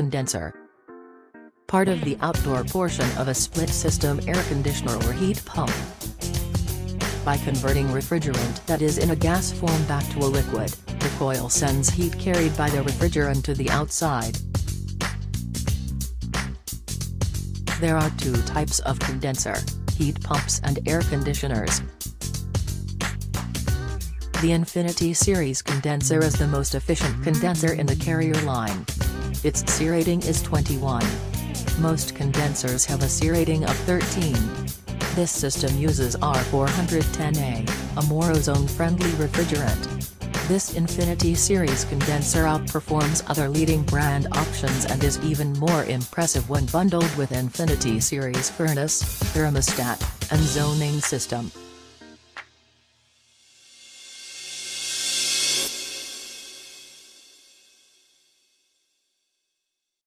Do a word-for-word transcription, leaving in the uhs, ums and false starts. condenser. Part of the outdoor portion of a split-system air conditioner or heat pump. By converting refrigerant that is in a gas form back to a liquid, the coil sends heat carried by the refrigerant to the outside. There are two types of condenser, heat pumps and air conditioners. The Infinity series condenser is the most efficient condenser in the Carrier line. Its SEER rating is twenty-one. Most condensers have a SEER rating of thirteen. This system uses R four ten A, a more ozone-friendly refrigerant. This Infinity series condenser outperforms other leading brand options and is even more impressive when bundled with Infinity series furnace, thermostat, and zoning system.